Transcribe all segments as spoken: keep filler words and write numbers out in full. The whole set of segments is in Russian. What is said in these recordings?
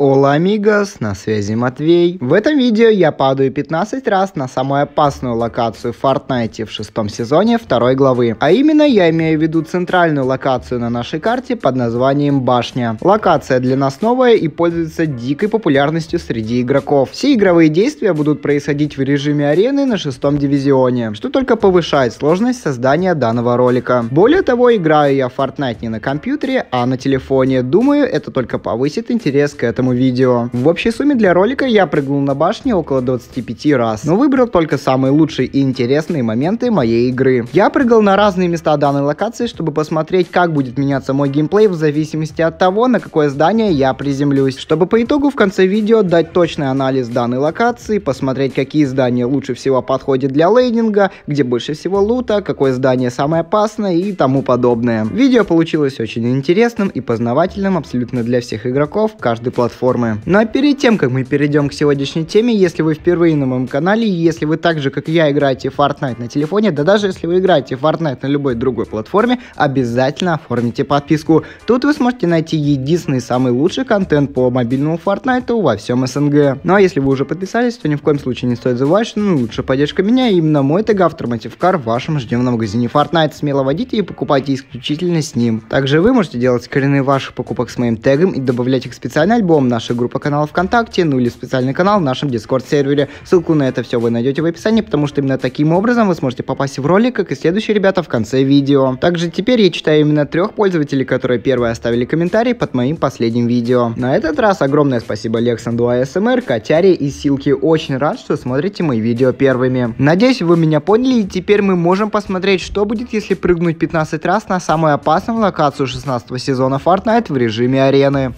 Ола, амигос, на связи Матвей. В этом видео я падаю пятнадцать раз на самую опасную локацию в Fortnite в шестом сезоне второй главы. А именно я имею в виду центральную локацию на нашей карте под названием Башня. Локация для нас новая и пользуется дикой популярностью среди игроков. Все игровые действия будут происходить в режиме арены на шестом дивизионе, что только повышает сложность создания данного ролика. Более того, играю я в Fortnite не на компьютере, а на телефоне. Думаю, это только повысит интерес к этому видео. В общей сумме для ролика я прыгнул на башню около двадцати пяти раз, но выбрал только самые лучшие и интересные моменты моей игры. Я прыгал на разные места данной локации, чтобы посмотреть, как будет меняться мой геймплей в зависимости от того, на какое здание я приземлюсь, чтобы по итогу в конце видео дать точный анализ данной локации, посмотреть, какие здания лучше всего подходят для лейдинга, где больше всего лута, какое здание самое опасное и тому подобное. Видео получилось очень интересным и познавательным абсолютно для всех игроков каждой платформы. Формы. Ну а перед тем, как мы перейдем к сегодняшней теме, если вы впервые на моем канале, если вы так же, как я, играете в Fortnite на телефоне, да даже если вы играете в Fortnite на любой другой платформе, обязательно оформите подписку. Тут вы сможете найти единственный самый лучший контент по мобильному Fortnite во всем СНГ. Ну а если вы уже подписались, то ни в коем случае не стоит забывать, что ну, лучшая поддержка меня и именно мой тегавтор mattewkar в вашем ежедневном магазине Fortnite. Смело водите и покупайте исключительно с ним. Также вы можете делать скрины ваших покупок с моим тегом и добавлять их в специальный альбом, наша группа каналов ВКонтакте, ну или специальный канал в нашем Discord сервере. Ссылку на это все вы найдете в описании, потому что именно таким образом вы сможете попасть в ролик, как и следующие ребята в конце видео. Также теперь я читаю именно трех пользователей, которые первые оставили комментарий под моим последним видео. На этот раз огромное спасибо Александру а эс эм эр, Катяре и Силке. Очень рад, что смотрите мои видео первыми. Надеюсь, вы меня поняли, и теперь мы можем посмотреть, что будет, если прыгнуть пятнадцать раз на самую опасную локацию шестнадцатого сезона Fortnite в режиме арены.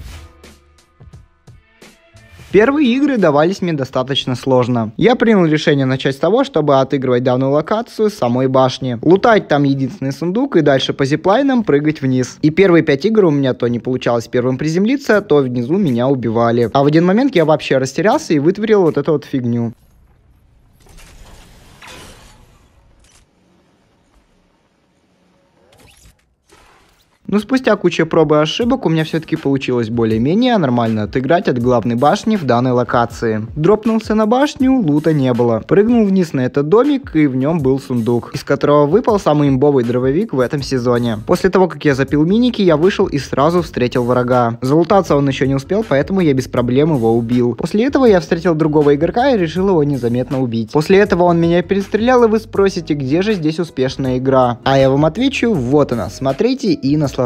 Первые игры давались мне достаточно сложно. Я принял решение начать с того, чтобы отыгрывать данную локацию с самой башни. Лутать там единственный сундук и дальше по зиплайнам прыгать вниз. И первые пять игр у меня то не получалось первым приземлиться, то внизу меня убивали. А в один момент я вообще растерялся и вытворил вот эту вот фигню. Но спустя кучу проб и ошибок у меня все-таки получилось более-менее нормально отыграть от главной башни в данной локации. Дропнулся на башню, лута не было. Прыгнул вниз на этот домик, и в нем был сундук, из которого выпал самый имбовый дробовик в этом сезоне. После того, как я запил миники, я вышел и сразу встретил врага. Залутаться он еще не успел, поэтому я без проблем его убил. После этого я встретил другого игрока и решил его незаметно убить. После этого он меня перестрелял, и вы спросите, где же здесь успешная игра. А я вам отвечу, вот она, смотрите и наслаждайтесь.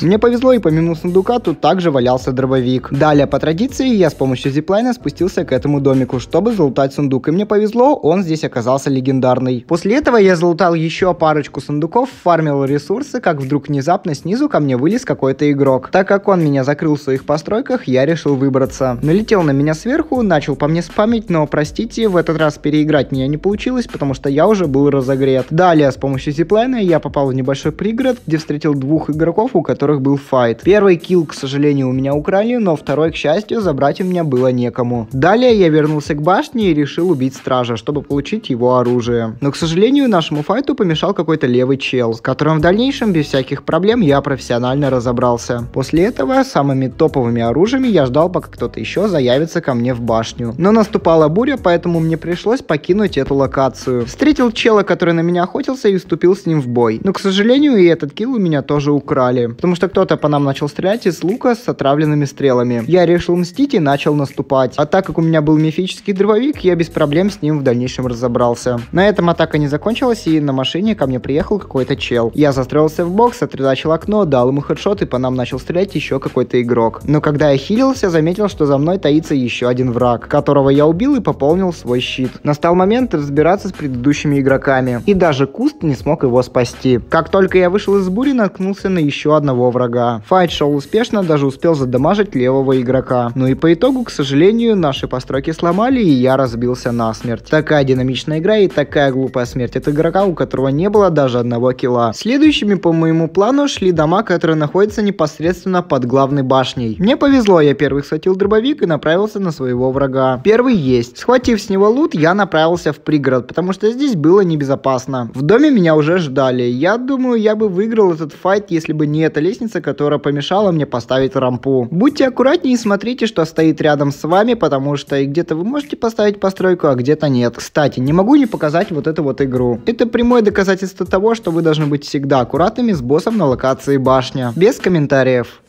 Мне повезло, и помимо сундука тут также валялся дробовик. Далее по традиции я с помощью зиплайна спустился к этому домику, чтобы залутать сундук, и мне повезло, он здесь оказался легендарный. После этого я залутал еще парочку сундуков, фармил ресурсы, как вдруг внезапно снизу ко мне вылез какой-то игрок. Так как он меня закрыл в своих постройках, я решил выбраться. Налетел на меня сверху, начал по мне спамить, но простите, в этот раз переиграть меня не получилось, потому что я уже был разогрет. Далее с помощью зиплайна я попал в небольшой пригород, где встретил двух игроков, у которых был файт. Первый килл, к сожалению, у меня украли, но второй, к счастью, забрать у меня было некому. Далее я вернулся к башне и решил убить стража, чтобы получить его оружие. Но, к сожалению, нашему файту помешал какой-то левый чел, с которым в дальнейшем без всяких проблем я профессионально разобрался. После этого самыми топовыми оружиями я ждал, пока кто-то еще заявится ко мне в башню. Но наступала буря, поэтому мне пришлось покинуть эту локацию. Встретил чела, который на меня охотился, и вступил с ним в бой. Но, к сожалению, и этот килл у меня тоже украли. Потому что кто-то по нам начал стрелять из лука с отравленными стрелами. Я решил мстить и начал наступать. А так как у меня был мифический дробовик, я без проблем с ним в дальнейшем разобрался. На этом атака не закончилась, и на машине ко мне приехал какой-то чел. Я застроился в бокс, отрезачил окно, дал ему хедшот, и по нам начал стрелять еще какой-то игрок. Но когда я хилился, заметил, что за мной таится еще один враг, которого я убил и пополнил свой щит. Настал момент разбираться с предыдущими игроками. И даже куст не смог его спасти. Как только я вышел из бури, наткнулся на еще одного врага. Файт шел успешно, даже успел задамажить левого игрока. Ну и по итогу, к сожалению, наши постройки сломали, и я разбился насмерть. Такая динамичная игра и такая глупая смерть от игрока, у которого не было даже одного килла. Следующими по моему плану шли дома, которые находятся непосредственно под главной башней. Мне повезло, я первый схватил дробовик и направился на своего врага. Первый есть. Схватив с него лут, я направился в пригород, потому что здесь было небезопасно. В доме меня уже ждали. Я думаю, я бы выиграл этот файт, если если бы не эта лестница, которая помешала мне поставить рампу. Будьте аккуратнее и смотрите, что стоит рядом с вами, потому что где-то вы можете поставить постройку, а где-то нет. Кстати, не могу не показать вот эту вот игру. Это прямое доказательство того, что вы должны быть всегда аккуратными с боссом на локации башня. Без комментариев.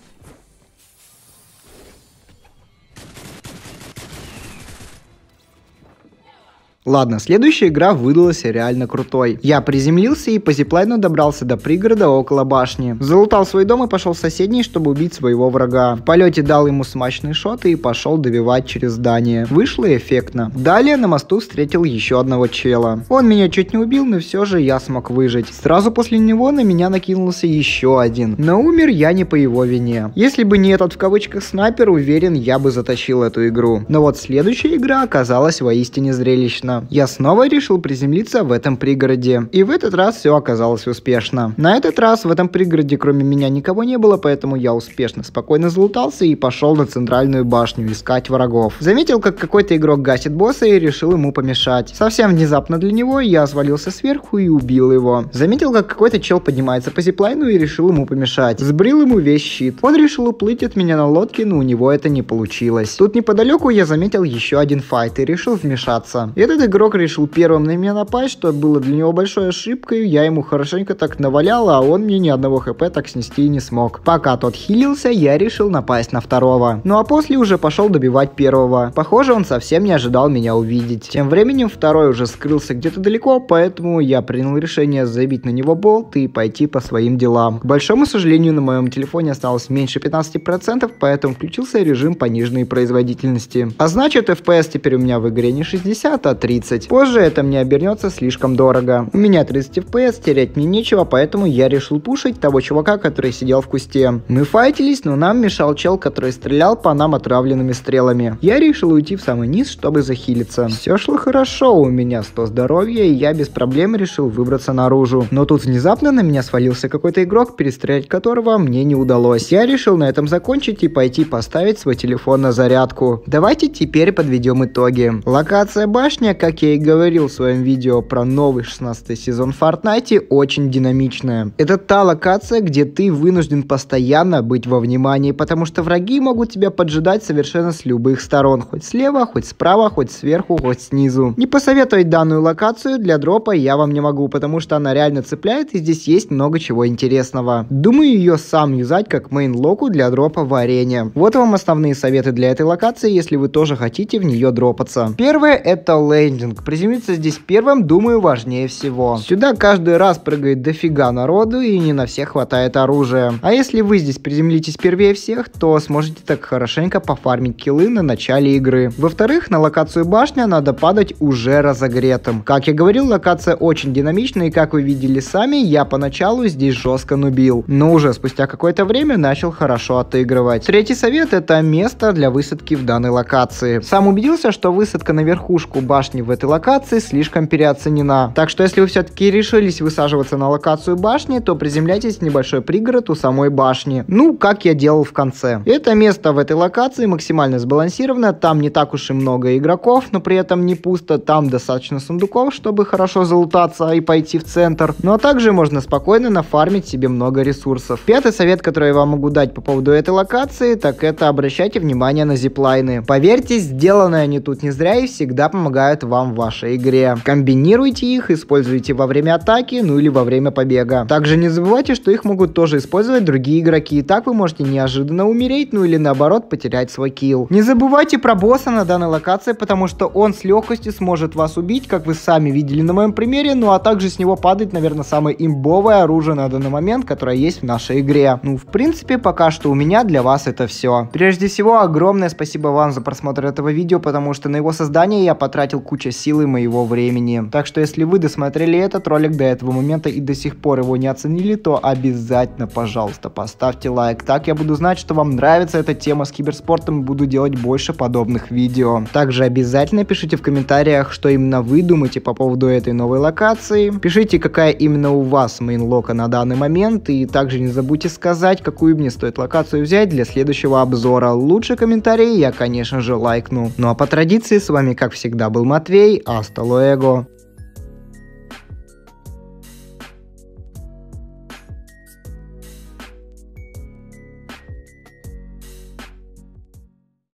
Ладно, следующая игра выдалась реально крутой. Я приземлился и по зиплайну добрался до пригорода около башни. Залутал свой дом и пошел в соседний, чтобы убить своего врага. В полете дал ему смачный шот и пошел добивать через здание. Вышло эффектно. Далее на мосту встретил еще одного чела. Он меня чуть не убил, но все же я смог выжить. Сразу после него на меня накинулся еще один. Но умер я не по его вине. Если бы не этот в кавычках снайпер, уверен, я бы затащил эту игру. Но вот следующая игра оказалась воистине зрелищна. Я снова решил приземлиться в этом пригороде. И в этот раз все оказалось успешно. На этот раз в этом пригороде кроме меня никого не было, поэтому я успешно, спокойно залутался и пошел на центральную башню искать врагов. Заметил, как какой-то игрок гасит босса и решил ему помешать. Совсем внезапно для него я свалился сверху и убил его. Заметил, как какой-то чел поднимается по зиплайну и решил ему помешать. Сбрил ему весь щит. Он решил уплыть от меня на лодке, но у него это не получилось. Тут неподалеку я заметил еще один файт и решил вмешаться. Этот игрок решил первым на меня напасть, что было для него большой ошибкой, я ему хорошенько так навалял, а он мне ни одного хп так снести и не смог. Пока тот хилился, я решил напасть на второго. Ну а после уже пошел добивать первого. Похоже, он совсем не ожидал меня увидеть. Тем временем второй уже скрылся где-то далеко, поэтому я принял решение забить на него болт и пойти по своим делам. К большому сожалению, на моем телефоне осталось меньше пятнадцати процентов, поэтому включился режим пониженной производительности. А значит, эф пи эс теперь у меня в игре не шестьдесят, а тридцать. Позже это мне обернется слишком дорого. У меня тридцать эф пи эс, терять мне нечего, поэтому я решил пушить того чувака, который сидел в кусте. Мы файтились, но нам мешал чел, который стрелял по нам отравленными стрелами. Я решил уйти в самый низ, чтобы захилиться. Все шло хорошо, у меня сто здоровья, и я без проблем решил выбраться наружу. Но тут внезапно на меня свалился какой-то игрок, перестрелять которого мне не удалось. Я решил на этом закончить и пойти поставить свой телефон на зарядку. Давайте теперь подведем итоги. Локация башня, как Как я и говорил в своем видео про новый шестнадцатый сезон в Fortnite, очень динамичная. Это та локация, где ты вынужден постоянно быть во внимании, потому что враги могут тебя поджидать совершенно с любых сторон, хоть слева, хоть справа, хоть сверху, хоть снизу. Не посоветовать данную локацию для дропа я вам не могу, потому что она реально цепляет и здесь есть много чего интересного. Думаю, ее сам юзать как мейн-локу для дропа в арене. Вот вам основные советы для этой локации, если вы тоже хотите в нее дропаться. Первое — это лейн. Приземлиться здесь первым, думаю, важнее всего. Сюда каждый раз прыгает дофига народу и не на всех хватает оружия. А если вы здесь приземлитесь первее всех, то сможете так хорошенько пофармить киллы на начале игры. Во-вторых, на локацию башня надо падать уже разогретым. Как я говорил, локация очень динамичная и, как вы видели сами, я поначалу здесь жестко нубил. Но уже спустя какое-то время начал хорошо отыгрывать. Третий совет — это место для высадки в данной локации. Сам убедился, что высадка на верхушку башни в этой локации слишком переоценена. Так что если вы все-таки решились высаживаться на локацию башни, то приземляйтесь в небольшой пригород у самой башни. Ну, как я делал в конце. Это место в этой локации максимально сбалансировано, там не так уж и много игроков, но при этом не пусто, там достаточно сундуков, чтобы хорошо залутаться и пойти в центр. Ну а также можно спокойно нафармить себе много ресурсов. Пятый совет, который я вам могу дать по поводу этой локации, так это обращайте внимание на зиплайны. Поверьте, сделанные они тут не зря и всегда помогают вам в вашей игре. Комбинируйте их, используйте во время атаки, ну или во время побега. Также не забывайте, что их могут тоже использовать другие игроки, и так вы можете неожиданно умереть, ну или наоборот потерять свой килл. Не забывайте про босса на данной локации, потому что он с легкостью сможет вас убить, как вы сами видели на моем примере, ну а также с него падает, наверное, самое имбовое оружие на данный момент, которое есть в нашей игре. Ну, в принципе, пока что у меня для вас это все. Прежде всего, огромное спасибо вам за просмотр этого видео, потому что на его создание я потратил кучу силы моего времени. Так что если вы досмотрели этот ролик до этого момента и до сих пор его не оценили, то обязательно, пожалуйста, поставьте лайк. Так я буду знать, что вам нравится эта тема с киберспортом и буду делать больше подобных видео. Также обязательно пишите в комментариях, что именно вы думаете по поводу этой новой локации. Пишите, какая именно у вас мейнлока на данный момент. И также не забудьте сказать, какую мне стоит локацию взять для следующего обзора. Лучше комментарии я, конечно же, лайкну. Ну а по традиции, с вами, как всегда, был Матвей. Матвей, hasta luego.